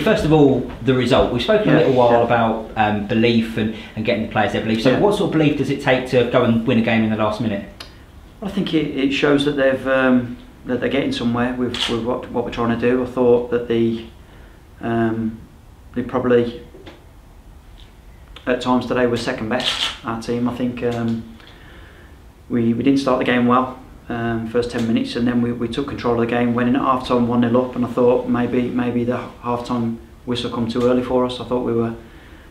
First of all, the result. We've spoken a little while about belief and getting the players their belief. So what sort of belief does it take to go and win a game in the last minute? I think it shows that they've that they're getting somewhere with what we're trying to do. I thought that they probably at times today were second best, our team. I think we didn't start the game well. First 10 minutes, and then we took control of the game, went in at half time 1-0 up, and I thought maybe the half time whistle come too early for us. I thought we were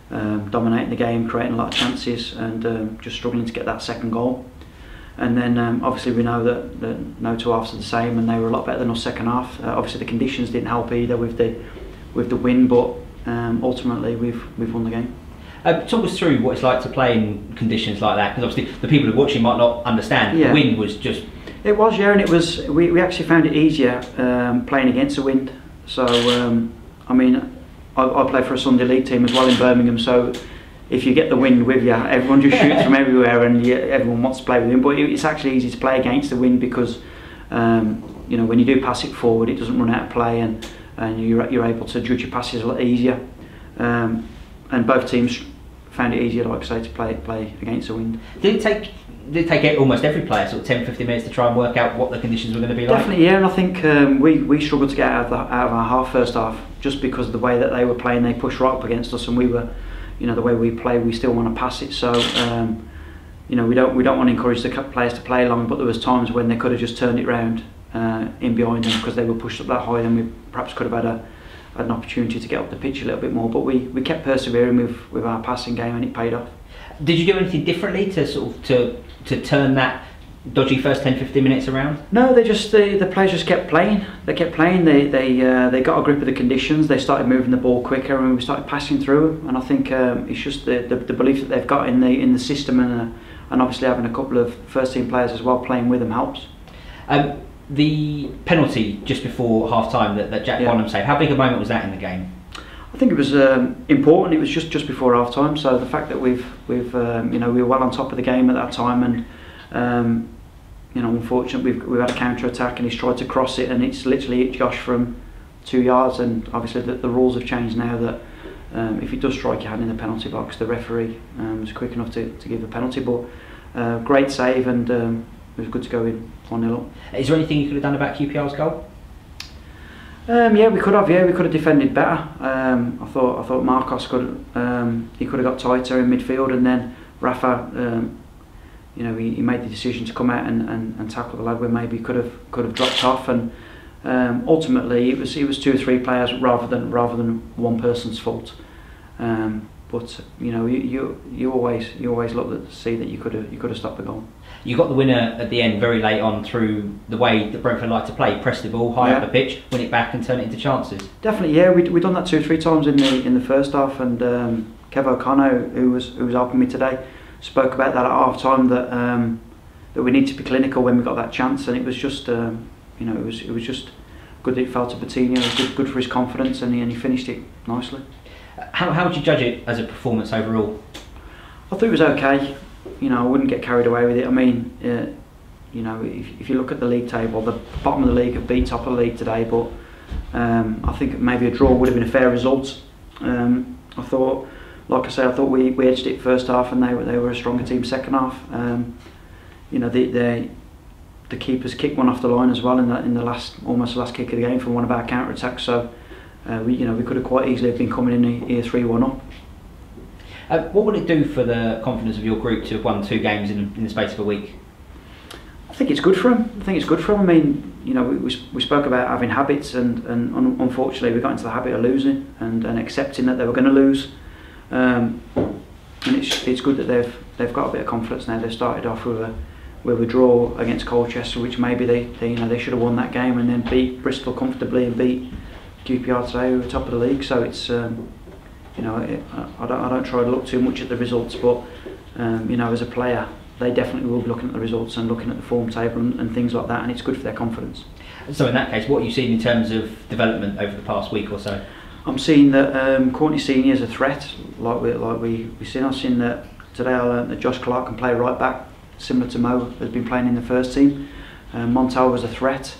dominating the game, creating a lot of chances, and just struggling to get that second goal. And then obviously we know that no two halves are the same, and they were a lot better than our second half. Obviously the conditions didn't help either with the win, but ultimately we've won the game. Talk us through what it's like to play in conditions like that, because obviously the people who are watching might not understand. The wind was just... It was, yeah, and it was. We actually found it easier playing against the wind. So, I mean, I play for a Sunday League team as well in Birmingham. So, if you get the wind with you, everyone just shoots from everywhere, and everyone wants to play with him. But it's actually easy to play against the wind because, you know, when you do pass it forward, it doesn't run out of play, and you're able to judge your passes a lot easier. And both teams found it easier, like I say, to play against the wind. Did it take almost every player sort of 10-15 minutes to try and work out what the conditions were going to be like? Definitely, yeah, and I think we struggled to get out of our first half just because of the way that they were playing. They pushed right up against us, and we were, you know, the way we play, we still want to pass it. So, you know, we don't want to encourage the players to play long, but there was times when they could have just turned it round in behind them because they were pushed up that high, and we perhaps could have had an opportunity to get up the pitch a little bit more. But we kept persevering with our passing game, and it paid off. Did you do anything differently to sort of to turn that dodgy first 10-15 minutes around? No, they just the players just kept playing. They kept playing. They got a grip of the conditions. They started moving the ball quicker, and we started passing through. And I think it's just the belief that they've got in the system, and obviously having a couple of first team players as well playing with them helps. The penalty just before half time that Jack Bonham saved. How big a moment was that in the game? I think it was important. It was just before half time, so the fact that we've you know, we were well on top of the game at that time, and you know, unfortunately we've had a counter attack, and he's tried to cross it, and it's literally hit Josh from 2 yards, and obviously the rules have changed now that if it does strike your hand in the penalty box, the referee was quick enough to give the penalty. But great save, and it was good to go in 1-0 up. Is there anything you could have done about QPR's goal? Yeah, we could have. Yeah, we could have defended better. I thought Marcos could. He could have got tighter in midfield, and then Rafa. You know, he made the decision to come out and tackle the lad where maybe could have dropped off, and ultimately it was 2 or 3 players rather than one person's fault. But you know, you always look to see that you could have stopped the goal. You got the winner at the end very late on through the way that Brentford like to play: press the ball high up the pitch, win it back, and turn it into chances. Definitely, yeah. We done that 2 or 3 times in the first half, and Kev O'Connor, who was helping me today, spoke about that at half time that we need to be clinical when we got that chance, and it was just you know, it was just good that it fell to Patino. It was good for his confidence, and he finished it nicely. How would you judge it as a performance overall? I think it was okay. You know, I wouldn't get carried away with it. I mean, you know, if you look at the league table, the bottom of the league have beat top of the league today, but I think maybe a draw would have been a fair result. I thought, like I say, I thought we edged it first half, and they were a stronger team second half. You know, the keepers kicked one off the line as well in the almost last kick of the game from one of our counter attacks. So we could have quite easily been coming in here 3-1 up. What would it do for the confidence of your group to have won 2 games in the space of a week? I think it's good for them. I mean, you know, we spoke about having habits, and unfortunately we got into the habit of losing and accepting that they were going to lose. And it's good that they've got a bit of confidence now. They've started off with a draw against Colchester, which maybe they you know, they should have won that game, and then beat Bristol comfortably and beat QPR today, who were top of the league. So it's you know, I don't try to look too much at the results, but you know, as a player, they definitely will be looking at the results and looking at the form table and things like that, and it's good for their confidence. So in that case, what have you seen in terms of development over the past week or so? I'm seeing that Courtney Senior is a threat, like we seen. I've seen that today. I learned that Josh Clark can play right back, similar to Mo, who's been playing in the first team. Montau was a threat.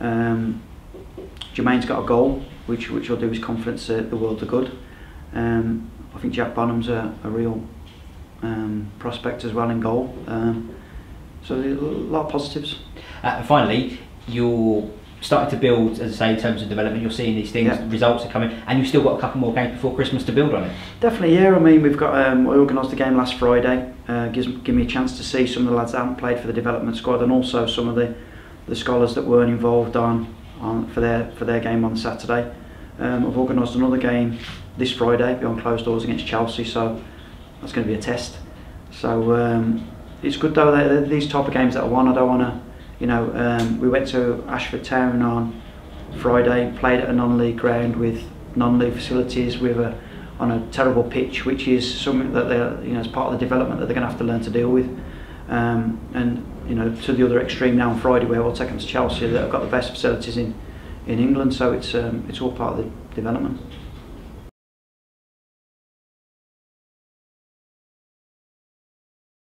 Jermaine's got a goal. which will do his confidence the world of good. I think Jack Bonham's a real prospect as well in goal. So a lot of positives. Finally, you're starting to build, as I say, in terms of development. You're seeing these things, yeah. Results are coming, and you've still got a couple more games before Christmas to build on it. Definitely, yeah. I mean, we've got I organised a game last Friday. Give me a chance to see some of the lads that haven't played for the development squad, and also some of the scholars that weren't involved for their game on Saturday. I've organised another game this Friday behind closed doors against Chelsea, so that's going to be a test. So it's good though. They're these type of games that I want. I don't want to, you know. We went to Ashford Town on Friday, played at a non-league ground with non-league facilities, with on a terrible pitch, which is something that they're, you know, as part of the development that they're going to have to learn to deal with. And you know, to the other extreme now on Friday, where we'll take them to Chelsea, that have got the best facilities in England. So it's all part of the development.